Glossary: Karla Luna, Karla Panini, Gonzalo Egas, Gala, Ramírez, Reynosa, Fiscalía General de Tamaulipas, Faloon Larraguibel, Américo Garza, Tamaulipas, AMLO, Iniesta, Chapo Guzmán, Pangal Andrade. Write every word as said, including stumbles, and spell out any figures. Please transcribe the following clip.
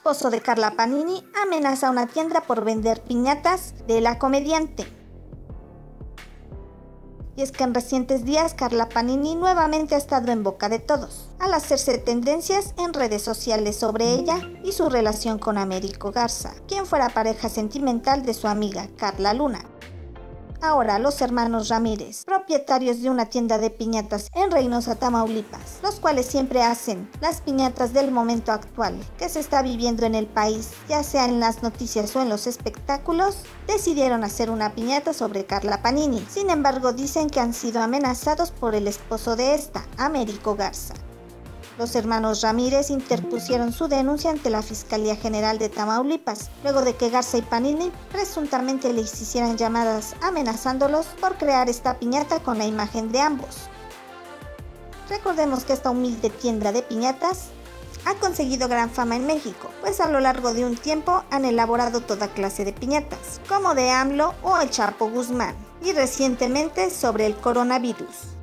esposo de Karla Panini amenaza a una tienda por vender piñatas de la comediante. Y es que en recientes días Karla Panini nuevamente ha estado en boca de todos, al hacerse tendencias en redes sociales sobre ella y su relación con Américo Garza, quien fuera pareja sentimental de su amiga Karla Luna. Ahora los hermanos Ramírez, propietarios de una tienda de piñatas en Reynosa, Tamaulipas, los cuales siempre hacen las piñatas del momento actual que se está viviendo en el país, ya sea en las noticias o en los espectáculos, decidieron hacer una piñata sobre Karla Panini. Sin embargo, dicen que han sido amenazados por el esposo de esta, Américo Garza. Los hermanos Ramírez interpusieron su denuncia ante la Fiscalía General de Tamaulipas, luego de que Garza y Panini presuntamente les hicieran llamadas amenazándolos por crear esta piñata con la imagen de ambos. Recordemos que esta humilde tienda de piñatas ha conseguido gran fama en México, pues a lo largo de un tiempo han elaborado toda clase de piñatas, como de AMLO o el Chapo Guzmán, y recientemente sobre el coronavirus.